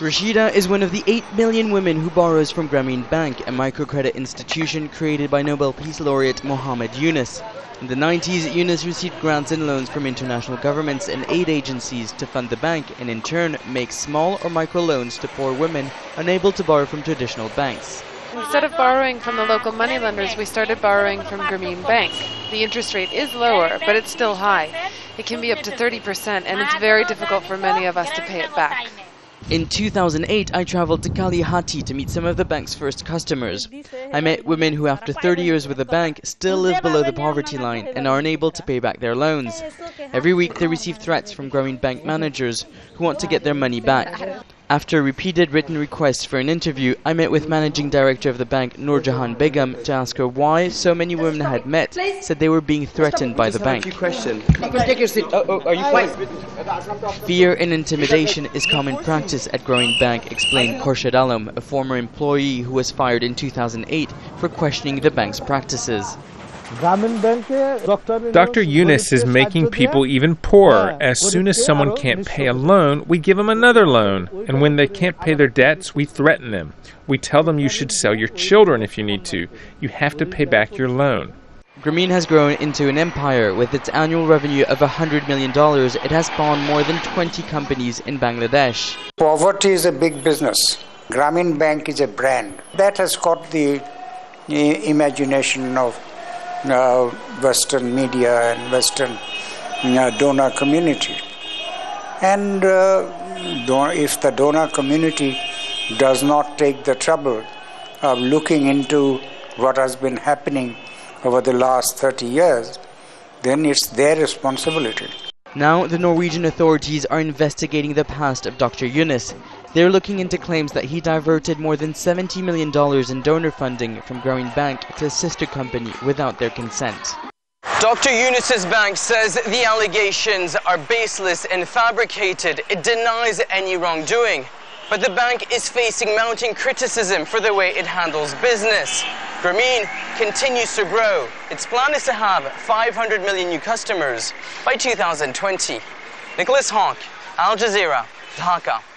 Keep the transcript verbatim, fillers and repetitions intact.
Rashida is one of the eight million women who borrows from Grameen Bank, a microcredit institution created by Nobel Peace Laureate Muhammad Yunus. In the nineties, Yunus received grants and loans from international governments and aid agencies to fund the bank and in turn make small or micro loans to poor women unable to borrow from traditional banks. Instead of borrowing from the local moneylenders, we started borrowing from Grameen Bank. The interest rate is lower, but it's still high. It can be up to thirty percent, and it's very difficult for many of us to pay it back. In two thousand eight, I traveled to Kalihati to meet some of the bank's first customers. I met women who, after thirty years with the bank, still live below the poverty line and are unable to pay back their loans. Every week, they receive threats from Grameen Bank managers who want to get their money back. After repeated written requests for an interview, I met with Managing Director of the bank, Noor Jahan Begum, to ask her why so many women I had met said they were being threatened by the bank. Fear and intimidation is common practice at Grameen Bank, explained Korshed Alam, a former employee who was fired in two thousand eight for questioning the bank's practices. Doctor Yunus is making people even poorer. As soon as someone can't pay a loan, we give them another loan. And when they can't pay their debts, we threaten them. We tell them you should sell your children if you need to. You have to pay back your loan. Grameen has grown into an empire. With its annual revenue of one hundred million dollars, it has spawned more than twenty companies in Bangladesh. Poverty is a big business. Grameen Bank is a brand. That has caught the imagination of Uh, Western media and Western uh, donor community. And uh, don if the donor community does not take the trouble of looking into what has been happening over the last thirty years, then it's their responsibility. Now the Norwegian authorities are investigating the past of Doctor Yunus. They're looking into claims that he diverted more than seventy million dollars in donor funding from Grameen Bank to a sister company without their consent. Doctor Yunus's bank says the allegations are baseless and fabricated. It denies any wrongdoing. But the bank is facing mounting criticism for the way it handles business. Grameen continues to grow. Its plan is to have five hundred million new customers by two thousand twenty. Nicholas Haque, Al Jazeera, Dhaka.